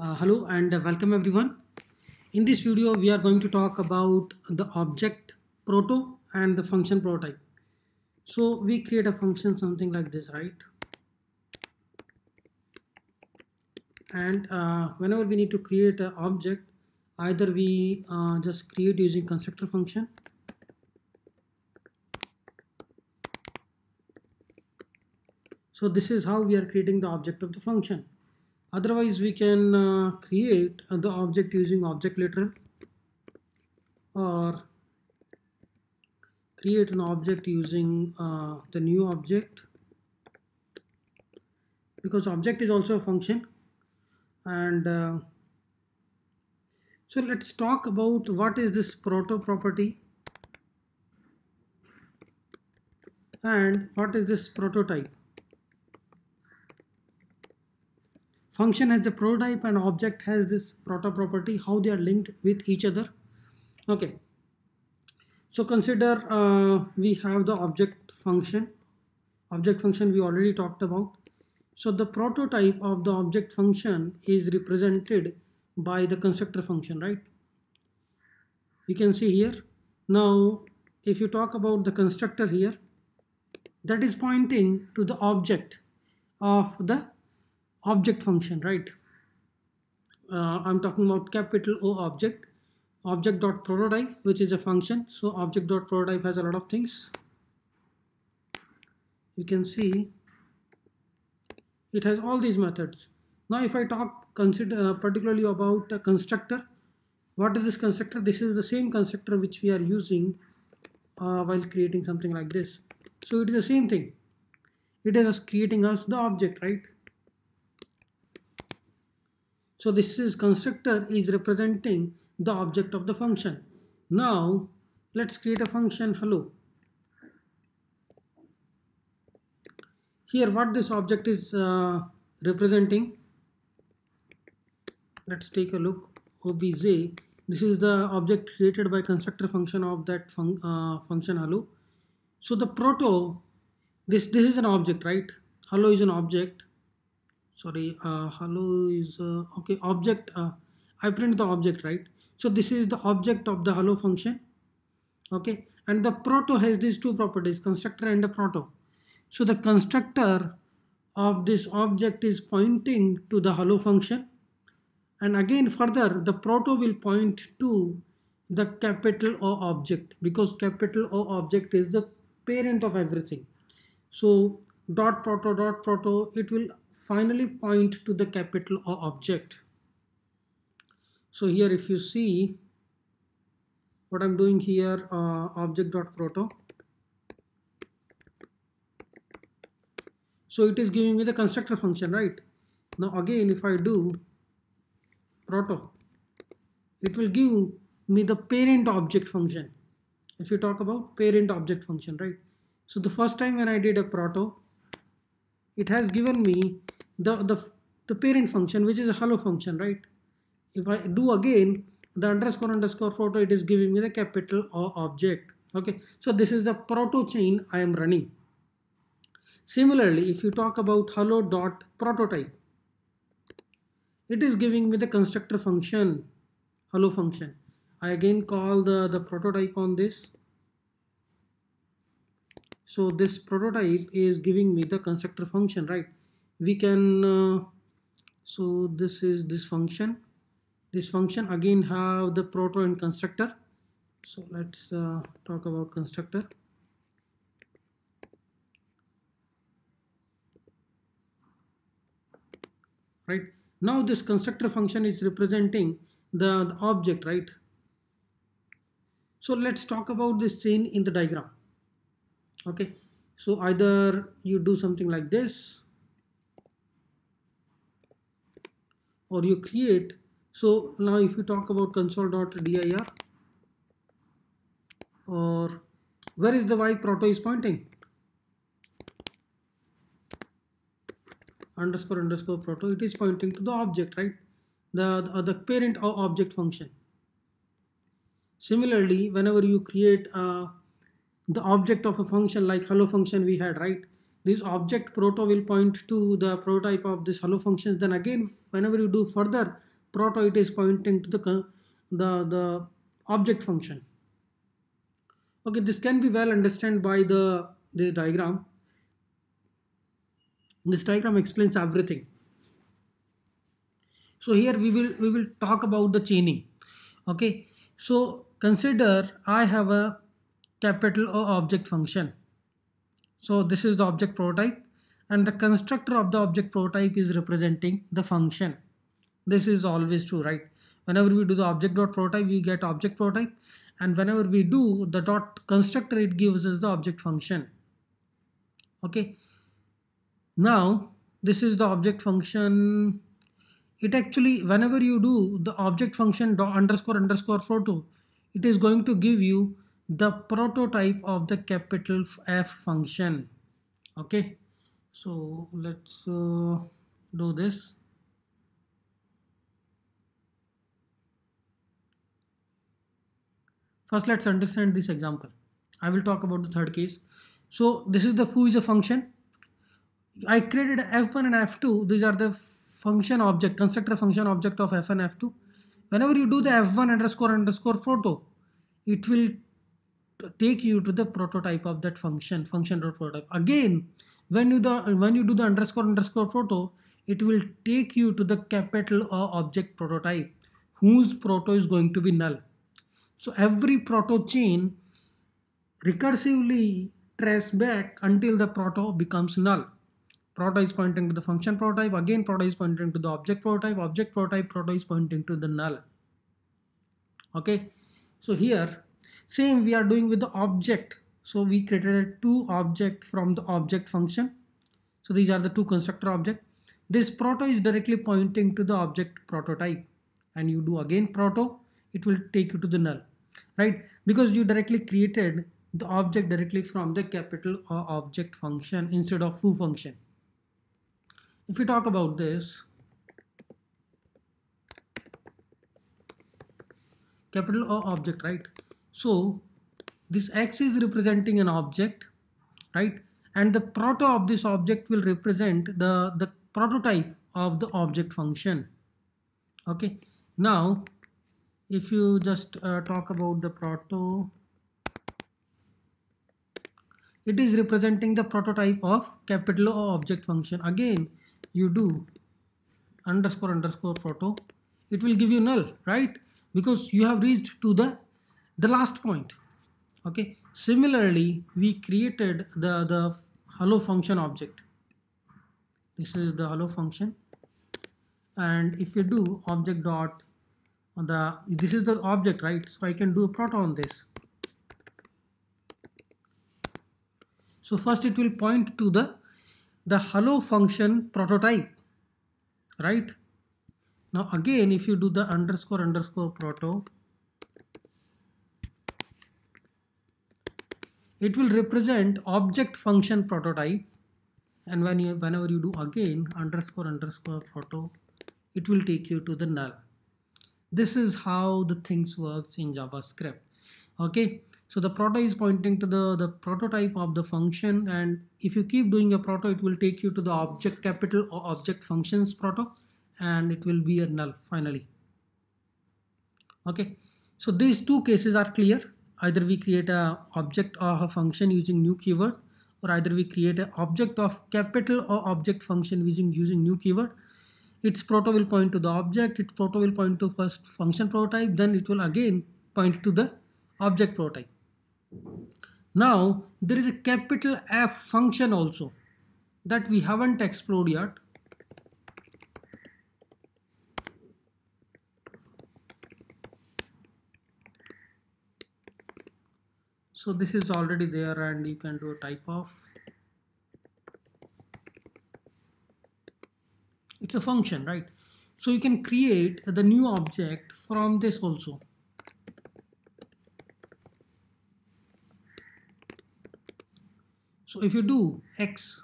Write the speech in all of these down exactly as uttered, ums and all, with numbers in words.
Uh, hello and welcome everyone. In this video we are going to talk about the object proto and the function prototype. So we create a function something like this, right? And uh, whenever we need to create an object, either we uh, just create using constructor function, so this is how we are creating the object of the function. Otherwise we can uh, create the object using object literal, or create an object using uh, the new object, because object is also a function. And uh, so let's talk about what is this proto property and what is this prototype. Function has a prototype and object has this proto property, how they are linked with each other. Okay, so consider uh, we have the object function. Object function we already talked about. So the prototype of the object function is represented by the constructor function, right? You can see here. Now if you talk about the constructor here, that is pointing to the object of the object function, right? uh, I'm talking about capital O object, object.prototype, which is a function. So object.prototype has a lot of things. You can see it has all these methods. Now if I talk consider uh, particularly about a constructor, what is this constructor? This is the same constructor which we are using uh, while creating something like this. So it is the same thing. It is creating us the object, right? So this is constructor is representing the object of the function. Now let's create a function hello. Here what this object is uh, representing, let's take a look. Obj, this is the object created by constructor function of that fun uh, function hello. So the proto, this this is an object, right? Hello is an object. Sorry, uh, hello is, uh, okay, object, uh, I print the object, right? So this is the object of the hello function, okay? And the proto has these two properties, constructor and the proto. So the constructor of this object is pointing to the hello function. And again further, the proto will point to the capital O object, because capital O object is the parent of everything. So dot proto dot proto, it will finally point to the capital O object. So here if you see what I'm doing here, uh, object.proto. So it is giving me the constructor function, right? Now again if I do proto, it will give me the parent object function. If you talk about parent object function, right? So the first time when I did a proto, it has given me the, the, the parent function, which is a hello function, right? If I do again the underscore underscore proto, it is giving me the capital O object. Okay, so this is the proto chain I am running. Similarly, if you talk about hello dot prototype, it is giving me the constructor function, hello function. I again call the, the prototype on this. So this prototype is giving me the constructor function, right? We can, uh, so this is this function. This function again have the proto and constructor. So let's uh, talk about constructor. Right, now this constructor function is representing the, the object, right? So let's talk about this chain in the diagram. Okay, so either you do something like this, or you create. So now if you talk about console.dir, or where is the y proto is pointing? Underscore underscore proto, it is pointing to the object, right? The, the, the parent or object function. Similarly, whenever you create a the object of a function like hello function we had, right? This object proto will point to the prototype of this hello function. Then again, whenever you do further proto, it is pointing to the the the object function. Okay, this can be well understood by the this diagram. This diagram explains everything. So here we will we will talk about the chaining. Okay, so consider I have a capital O object function. So this is the object prototype, and the constructor of the object prototype is representing the function. This is always true, right? Whenever we do the object dot prototype, we get object prototype, and whenever we do the dot constructor, it gives us the object function. Okay, now this is the object function. It actually, whenever you do the object function dot underscore underscore proto, it is going to give you the prototype of the capital F function. Okay, so let's uh, do this. First, let's understand this example. I will talk about the third case. So this is the foo is a function. I created F one and F two. These are the function object, constructor function object of F one, F two. Whenever you do the F one underscore underscore proto, it will take you to the prototype of that function, function dot prototype. Again, when you the when you do the underscore underscore proto, it will take you to the capital O object prototype, whose proto is going to be null. So every proto chain recursively trace back until the proto becomes null. Proto is pointing to the function prototype. Again, proto is pointing to the object prototype. Object prototype, proto is pointing to the null. Okay, so here, same we are doing with the object. So we created two object from the object function. So these are the two constructor object. This proto is directly pointing to the object prototype, and you do again proto, it will take you to the null, right? Because you directly created the object directly from the capital O object function instead of foo function. If we talk about this, capital O object, right? So this X is representing an object, right? And the proto of this object will represent the the prototype of the object function. Okay, now if you just uh, talk about the proto, it is representing the prototype of capital O object function. Again, you do underscore underscore proto, it will give you null, right? Because you have reached to the the last point. Okay, similarly we created the the hello function object. This is the hello function, and if you do object dot the this is the object, right? So I can do a proto on this. So first it will point to the the hello function prototype, right? Now again, if you do the underscore underscore proto, it will represent object function prototype, and when you whenever you do again underscore underscore proto, it will take you to the null. This is how the things works in JavaScript. Okay, so the proto is pointing to the the prototype of the function, and if you keep doing a proto, it will take you to the object capital or object functions proto, and it will be a null finally. Okay, so these two cases are clear. Either we create a object or a function using new keyword, or either we create an object of capital or object function using using new keyword. Its proto will point to the object, its proto will point to first function prototype, then it will again point to the object prototype. Now there is a capital F function also that we haven't explored yet. So this is already there, and you can do a type of. It's a function, right? So you can create the new object from this also. So if you do X,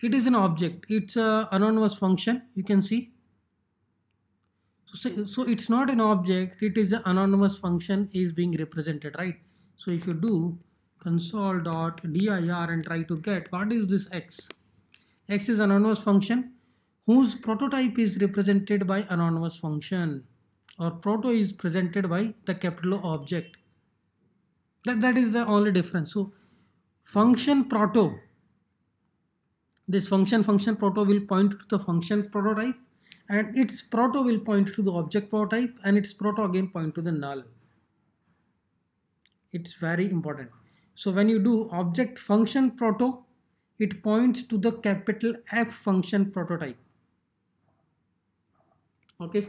it is an object. It's a anonymous function. You can see. So so it's not an object. It is an anonymous function is being represented, right? So if you do console.dir and try to get what is this X. X is an anonymous function whose prototype is represented by anonymous function, or proto is presented by the capital O object. That, that is the only difference. So function proto, this function function proto will point to the function prototype, and its proto will point to the object prototype, and its proto again point to the null. It's very important. So when you do object function proto, it points to the capital F function prototype. Okay.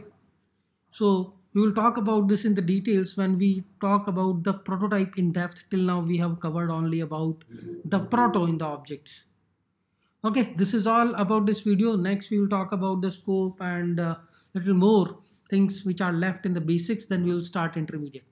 So we will talk about this in the details when we talk about the prototype in depth. Till now we have covered only about the proto in the objects. Okay, this is all about this video. Next we will talk about the scope and uh, little more things which are left in the basics. Then we will start intermediate.